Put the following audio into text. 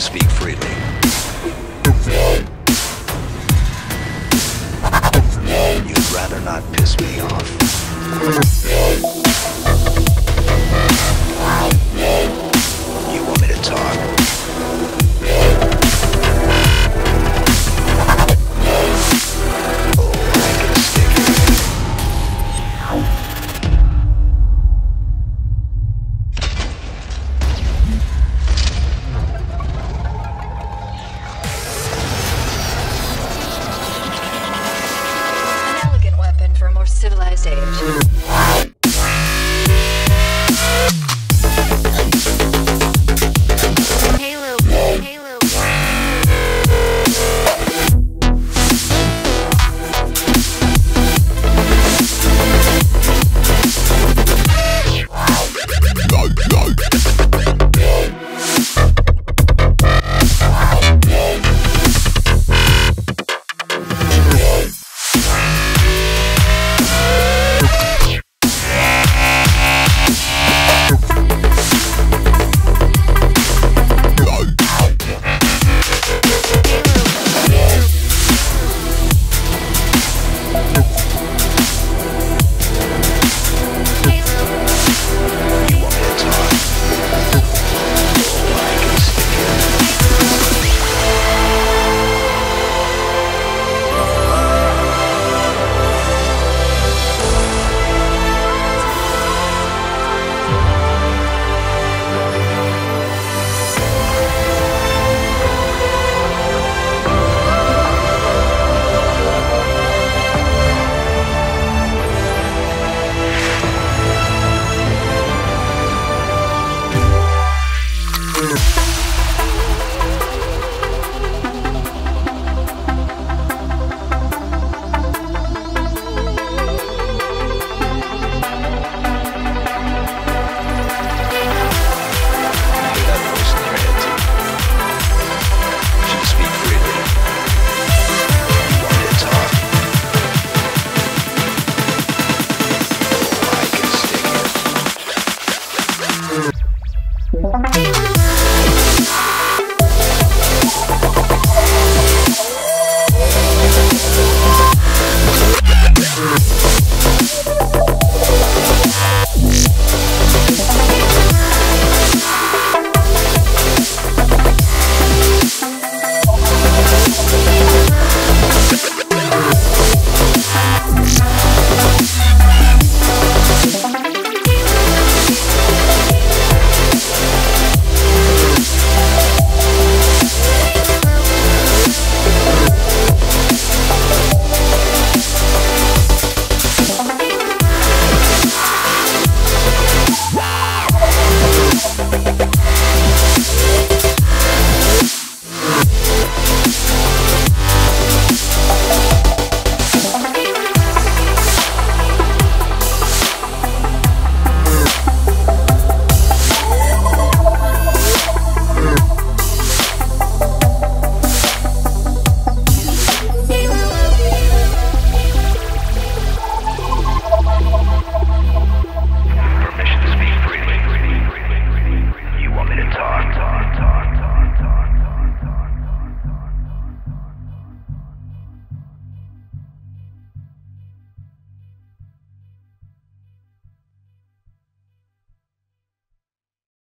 to speak freely. You'd rather not piss me off.